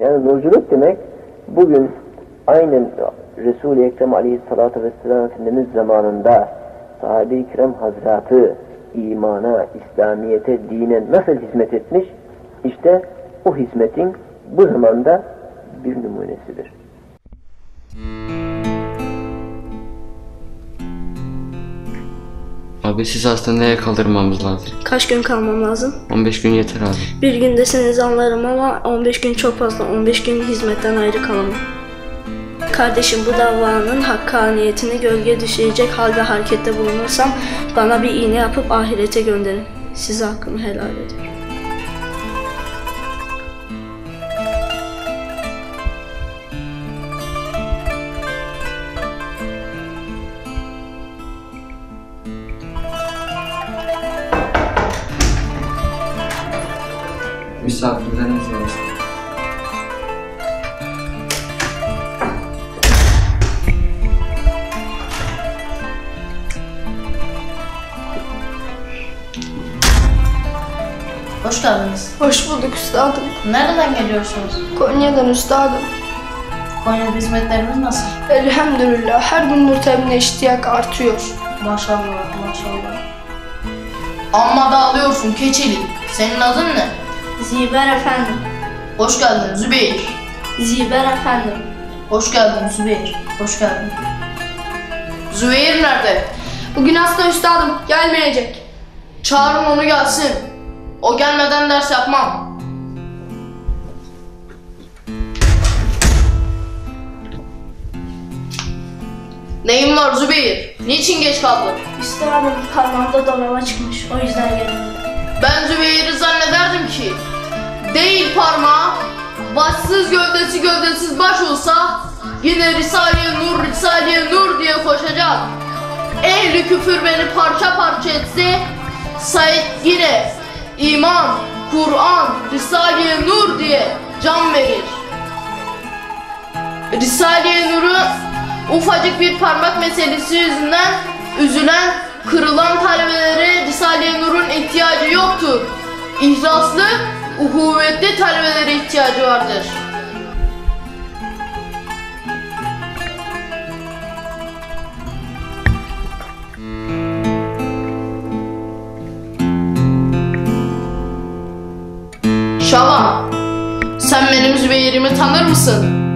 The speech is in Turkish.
Yani yolculuk demek, bugün aynen Resul-i Ekrem Aleyhisselatü Vesselam Efendimiz zamanında sahabe-i kiram hazratı imana, İslamiyete, dine nasıl hizmet etmiş? İşte o hizmetin bu zamanda bir numunesidir. Abi siz hastaneye kaldırmamız lazım. Kaç gün kalmam lazım? 15 gün yeter abi. Bir gün deseniz anlarım ama 15 gün çok fazla. 15 gün hizmetten ayrı kalamam. Kardeşim, bu davanın hakkaniyetini gölge düşürecek hal ve harekette bulunursam bana bir iğne yapıp ahirete gönderin. Size hakkımı helal ediyorum. Misafirlerimiz var. Hoş geldiniz. Hoş bulduk üstadım. Nereden geliyorsunuz? Konya'dan üstadım. Konya'da hizmetlerimiz nasıl? Elhamdülillah, her gün nurtemine iştiyak artıyor. Maşallah, maşallah. Amma dağılıyorsun keçeli. Senin adın ne? Zübeyir efendim. Hoş geldin Zübeyir. Zübeyir efendim. Hoş geldin Zübeyir. Hoş geldin. Zübeyir nerede? Bugün hasta üstadım, gelmeyecek. Çağırın onu gelsin. O gelmeden ders yapmam. Neyin var Zübeyir? Niçin geç kaldın? Üstadım parmağımda dolama çıkmış, o yüzden geldim. Ben Zübeyir'i zannederdim ki değil parmağı, başsız gövdesi gövdesiz baş olsa yine Risale-i Nur, Risale-i Nur diye koşacak. Ehli küfür beni parça parça etse Said yine iman, Kur'an, Risale-i Nur diye can verir. Risale-i Nur'u ufacık bir parmak meselesi yüzünden üzülen, kırılan talebelere Risale-i Nur'un ihtiyacı yoktur. İhlaslı, uhuvvetli talebelere ihtiyacı vardır. Şaban, sen benim Zübeyir'imi tanır mısın?